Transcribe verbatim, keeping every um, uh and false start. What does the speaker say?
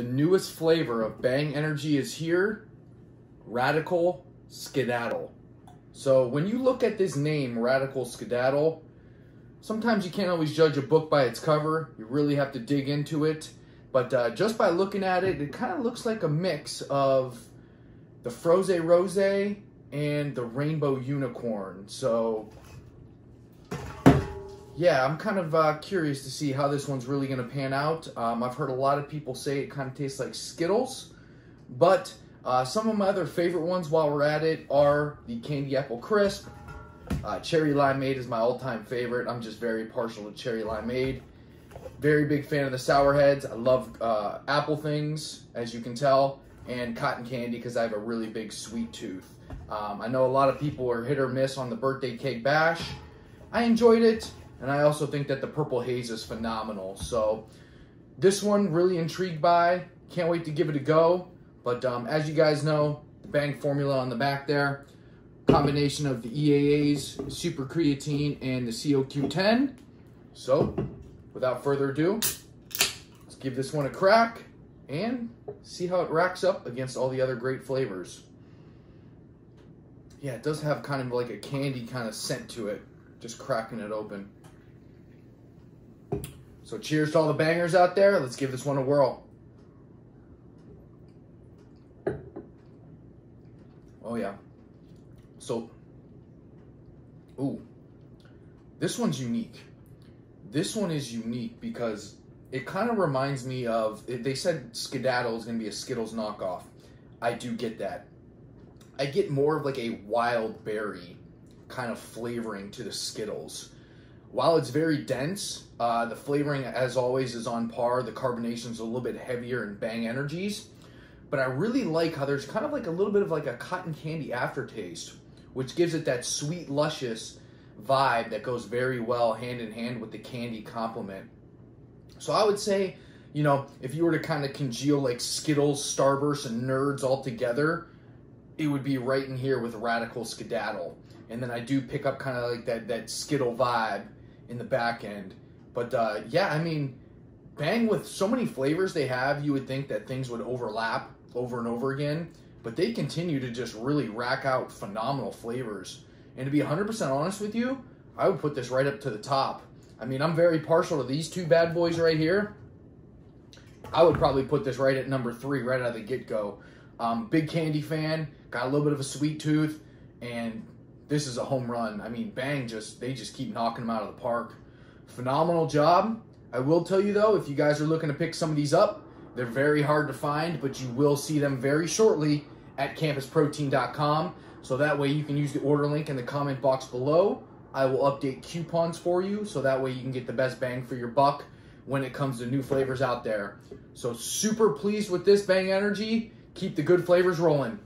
The newest flavor of Bang Energy is here, Radical Skadattle. So when you look at this name, Radical Skadattle, sometimes you can't always judge a book by its cover. You really have to dig into it. But uh, just by looking at it, it kind of looks like a mix of the Frose Rose and the Rainbow Unicorn. So yeah, I'm kind of uh, curious to see how this one's really going to pan out. Um, I've heard a lot of people say it kind of tastes like Skittles, but uh, some of my other favorite ones while we're at it are the Candy Apple Crisp. Uh, Cherry Limeade is my all-time favorite. I'm just very partial to Cherry Limeade. Very big fan of the Sour Heads. I love uh, apple things, as you can tell, and Cotton Candy because I have a really big sweet tooth. Um, I know a lot of people are hit or miss on the Birthday Cake Bash. I enjoyed it, and I also think that the Purple Haze is phenomenal. So this one, really intrigued by. Can't wait to give it a go. But um, as you guys know, the Bang formula on the back there, combination of the E A As, super creatine, and the C O Q ten. So without further ado, let's give this one a crack and see how it racks up against all the other great flavors. Yeah, it does have kind of like a candy kind of scent to it, just cracking it open. So cheers to all the bangers out there. Let's give this one a whirl. Oh yeah. So, ooh, this one's unique. This one is unique because it kind of reminds me of, they said Skedaddle is going to be a Skittles knockoff. I do get that. I get more of like a wild berry kind of flavoring to the Skittles. While it's very dense, uh, the flavoring, as always, is on par. The carbonation's a little bit heavier in Bang Energies. But I really like how there's kind of like a little bit of like a cotton candy aftertaste, which gives it that sweet, luscious vibe that goes very well hand in hand with the candy complement. So I would say, you know, if you were to kind of congeal like Skittles, Starburst, and Nerds all together, it would be right in here with Radical Skadattle. And then I do pick up kind of like that, that Skittle vibe in the back end. But uh, yeah, I mean, Bang, with so many flavors they have, you would think that things would overlap over and over again. But they continue to just really rack out phenomenal flavors. And to be one hundred percent honest with you, I would put this right up to the top. I mean, I'm very partial to these two bad boys right here. I would probably put this right at number three, right out of the get-go. Um, big candy fan, got a little bit of a sweet tooth, and this is a home run. I mean, Bang, just they just keep knocking them out of the park. Phenomenal job. I will tell you, though, if you guys are looking to pick some of these up, they're very hard to find, but you will see them very shortly at campus protein dot com. So that way you can use the order link in the comment box below. I will update coupons for you, so that way you can get the best bang for your buck when it comes to new flavors out there. So super pleased with this Bang Energy. Keep the good flavors rolling.